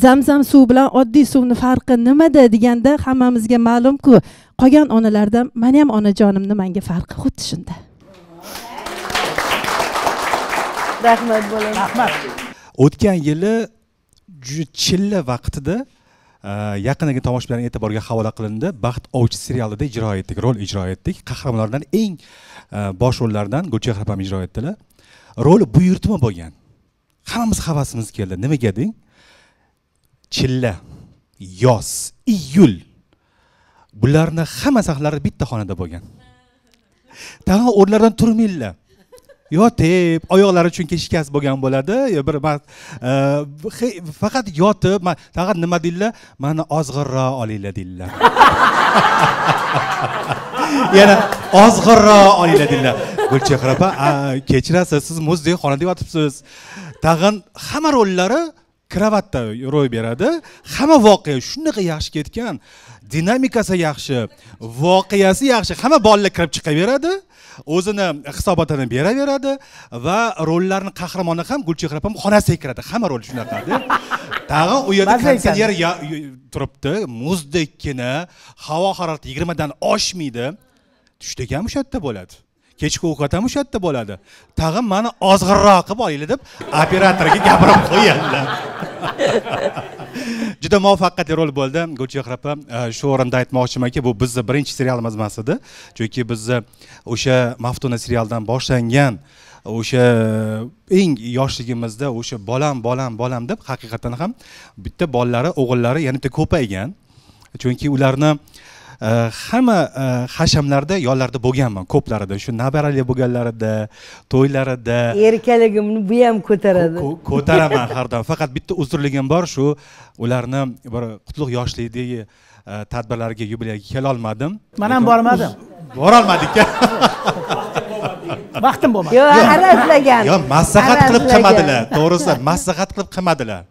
Zamzam suv bilan oddiy suvni farqi nimada deganda hammamizga ma'lum-ku. Qolgan onalardan men ham onajonimni menga farqi xuddi shunda. Rahmat bo'ling. Rahmat. O'tgan yili juda chilla vaqtida yaqindagi tomoshabinlarning e'tiboriga havola qilindi. Baxt ovchi serialida rol ijro etdik. Qahramonlardan eng bosh rollardan Gulchehra opam ijro etdilar. Rol buyurtma bo'lgan. Hammamiz havasimiz keldi. Nimaga deng? Chilla, yoz, iyul. Bularni hamma sahnalari bitta xonada bo'lgan. Tag'in o'rlardan turminglar. Yotib, oyoqlari chunki shikast bo'lgan bo'ladi, yo bir faqat yotib, tag'in nima deylar? Meni ozg'irroq olinglar deylar. Yana ozg'irroq olinglar deylar. Gulchehra opa, kechirasiz, siz muzdek xonada yotibsiz. Tag'in hamma rollari kravatda ro'y beradi. Hamma voqea shunday yaxshi ketgan, dinamikasi yaxshi, voqeasi yaxshi. Hamma bolalar kirib chiqaveradi, o'zini hisobotini beraveradi va rollarning qahramoni ham Gulchehra opam xonasiga kiradi. Hamma rol shunaqada. Tag'in u yerda konsert turibdi, muzdekkina, havo harorati 20 dan oshmaydi. Tushdagi ham o'sha yerda bo'ladi. Kechki ovqat ham o'sha yerda bo'ladi. Tag'in meni ozg'irroq qilib olinglar deb operatorga gapirib qo'yganlar. Juda muvaffaqiyatli rol bo'ldi. Gulchehra opa, shu o'rinda aytmoqchimanki, bu bizning birinchi serialimiz emas edi. Chunki bizni o'sha Maftuna serialdan boshlangan o'sha eng yoshligimizda o'sha bolam deb haqiqatan ham bitta bolalari, o'g'illari yanada ko'paygan. Çünkü ularni hamma hashamlarda yo'llarda bo'lganman, ko'plarida shu nabarali bo'lganlarida, to'ylarida. Erkaligimni bu ham ko'taradi. Ko'taraman har doim. Faqat bitta uzrligim bor, shu ularni bir qutlug' yoshlikdagi tadbirlarga, yubileyga kela olmadim. Men ham bormadim. Borolmadik-ku. Vaqtim bo'lmadi. Yo'q, aralashgan. Yo'q, maslahat qilib qilmadilar. To'g'risi, maslahat qilib qilmadilar.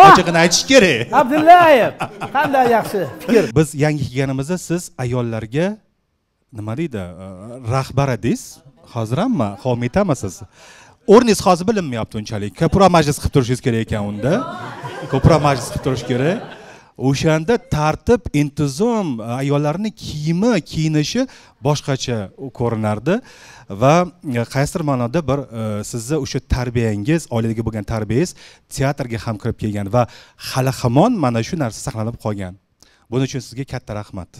Ochig'ini aytish kerak. Abdullayev, qanday yaxshi fikr. Biz yangi kelganimizda siz ayollarga nima deydi? Rahbar edingiz. Hozir hamma homitamasiz. O'rningiz hozir bilinmayapti unchalik. Ko'proq majlis qilib turishingiz kerak ekan unda. Ko'proq majlis qilib turish kerak. O'shanda tartib, intizom, ayollarning kiyimi, kiyinishi boshqacha ko'rinardi va qaysidir ma'noda bir sizni o'sha tarbiyangiz, oiladagi bo'lgan tarbiyangiz teatrga ham kirib kelgan va hali hamon mana shu narsa saqlanib qolgan. Buning uchun sizga katta rahmat.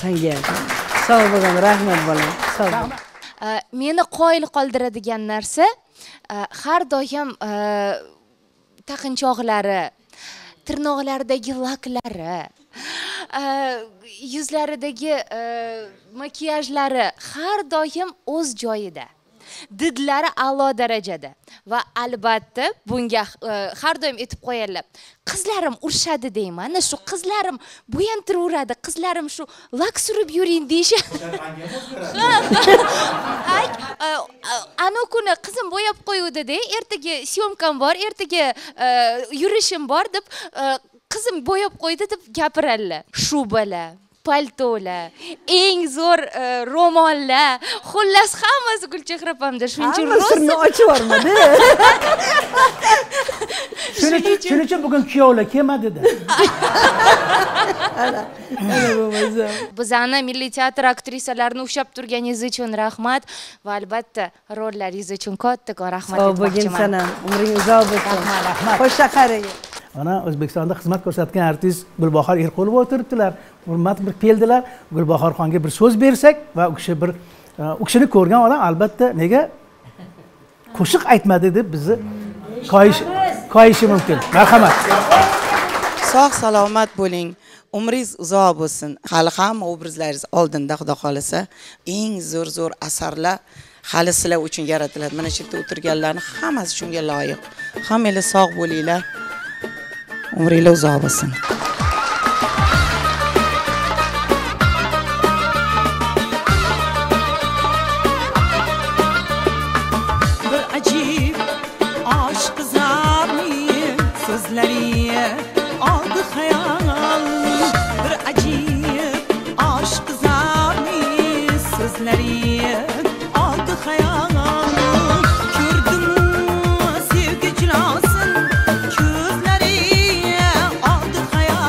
Senga sog' bo'ling, rahmat bo'ling. Sog' bo'ling. Meni qoyil qoldiradigan narsa har doim taqinchoqlari, tirnoqlaridagi laklari, yuzlaridagi makiyajlari har doim o'z joyida. Didlari a'lo darajada va albatta bunga har doim aytib qo'yarlar. Qizlarim urishadi deyman, ana shu qizlarim bo'yantiradi, qizlarim shu lak surib yuring deyishadi. Ana kuni qizim bo'yab qo'yuvdi-da, ertaga syomkam bor, ertaga yurishim bor deb qizim bo'yab qo'ydi deb gapiradilar. Shubalar, paltolar, eng zo'r ro'mollar, xullas hammasi Gulchehra opamda shuncha ro'z. Hammasini ochib yormadi. Shuning uchun bugun kuyovlar kelmadi-da. Bizani milliy teatr aktrisalarini ushlab turganingiz uchun rahmat va albatta rollaringiz uchun kattakon rahmat aytmoqchiman. Umring uzoq bo'lsin. Rahmat. Xo'sh qariga. Ana O'zbekistonda xizmat ko'rsatgan artist Gulbahor Erqulova o'tiribdilar. Hurmat bir keldilar. Gulbahorxonga bir so'z bersak va u kishi bir u kishini ko'rgan odam albatta nega qo'shiq aytmadi deb bizni koyishi mumkin. Marhamat. Sog' salomat bo'ling. Umringiz uzoq bo'lsin. Hali hamma obrazlaringiz oldinda, xudo xolasa, eng zo'r asarlar hali sizlar uchun yaratiladi. Mana shu yerda o'tirganlarning hammasi shunga loyiq. Hammanglar sog' bo'linglar. Umringiz uzoq bo'lsin. Sevgi cilasın, közleri aldı hayal.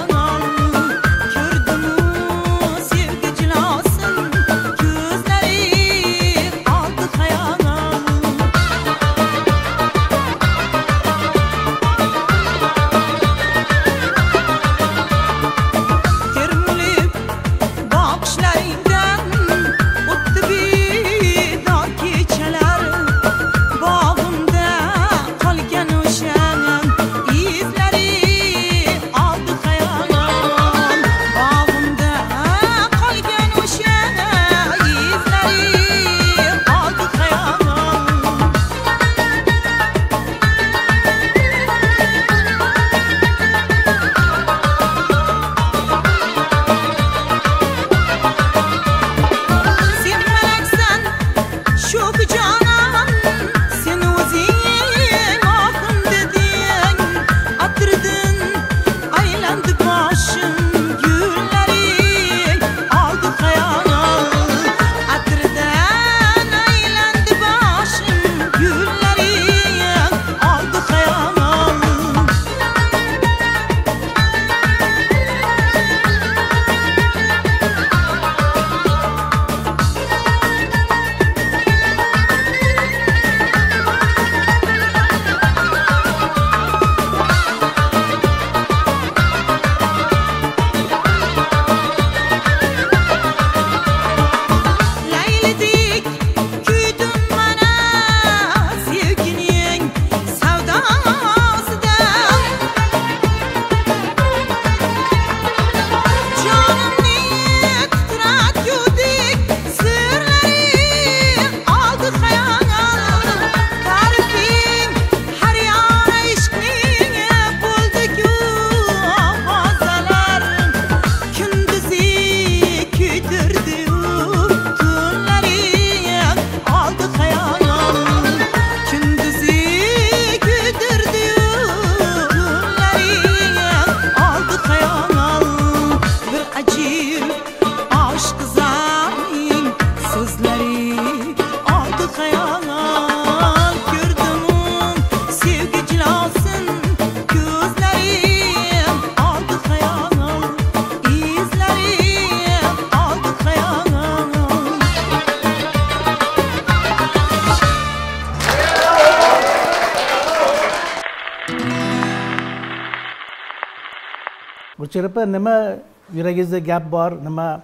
Gulchehra opa, nima yuragingizda gap bor, nima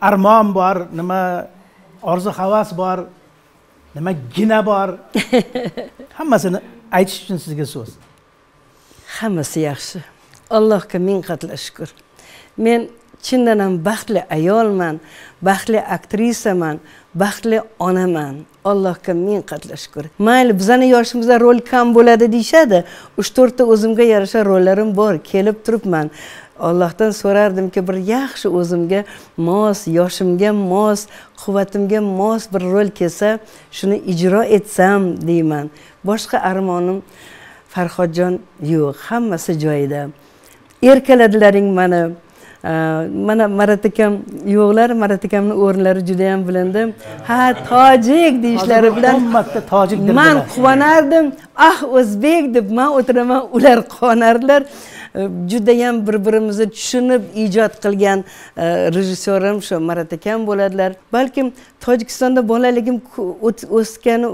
armon bor, nima orzu havas bor, nima gina bor? Hammasini aytish uchun sizga so'z. Hammasi yaxshi. Allohga ming qatla shukr. Men chindan ham baxtli ayolman, baxtli aktrisaman, baxtli onaman. Allohga ming qatla shukr. Mayli, bizning yoshimizda rol kam bo'ladi deyshadi. 3-4 ta o'zimga yarasha rollarim bor, kelib turibman. Allohdan so'rardimki, bir yaxshi o'zimga mos, yoshimga mos, quvvatimga mos bir rol kelsa, shuni ijro etsam deyman. Boshqa armonim Farhodjon yo'q, hammasi joyida. Erkaladilaring meni. Mana Marat akam yo'qlar, Marat akamni o'rinlari juda ham bilindi. Ha, tojik deyishlari bilan men quvonardim. Ah, o'zbek deb men o'tiraman, ular qonarlar. Juda ham bir-birimizni tushunib ijod qilgan rejissyorim shu Marat akam bo'ladilar. Balkim Tojikistonda bolaligim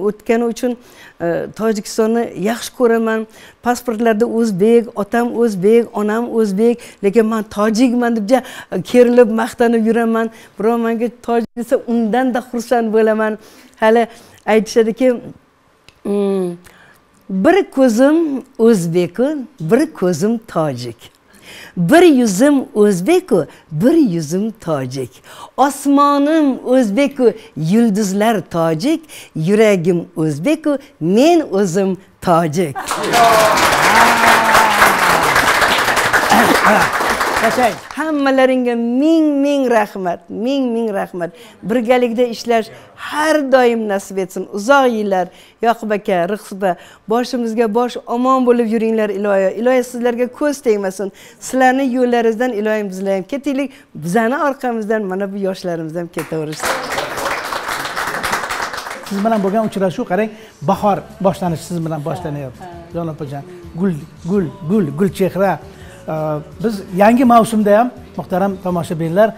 o'tgani uchun Tojikistonni yaxshi ko'raman. Pasportlarda o'zbek, otam o'zbek, onam o'zbek, lekin men tojikman debja kerilib maqtanib yuraman. Biroq menga tojik desa undan da xursand bo'laman. Hali aytishadiki, bir ko'zim o'zbek-ku, bir ko'zim tojik. Bir yuzim o'zbek-ku, bir yuzim tojik. Osmonim o'zbek-ku, yulduzlar tojik. Yuragim o'zbek-ku, men o'zim tojik. Hammalaringga ming rahmat, ming rahmat. Birgalikda ishlash har doim nasib etsin. Uzoq yillar, Yoqub aka, Rixsuba, boshimizga bosh omon bo'lib yuringlar iloyo. Iloyo sizlarga ko'z tegmasin. Sizlarning yo'llaringizdan iloyim bizlar ham ketaylik, bizani orqamizdan mana bu yoshlarimiz ham ketaversin. Siz bilan bo'lgan uchrashuv, qarang, bahor boshlanishi siz bilan boshlanyapti. Jonapajon, Gulchehra. Biz yangi mavsumda ham muhtaram tomoshabinlar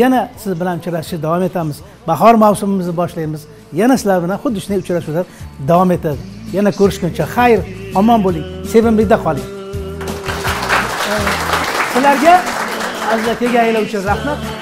yana siz bilan uchrashishni davom etamiz. Bahor mavsumimizni boshlaymiz. Yana sizlar bilan xuddi shunday uchrashuvlar davom etadi. Yana ko'rishguncha xayr, omon bo'ling, sevimlikda qoling. Sizlarga azizlar kelganlar uchun rahmat.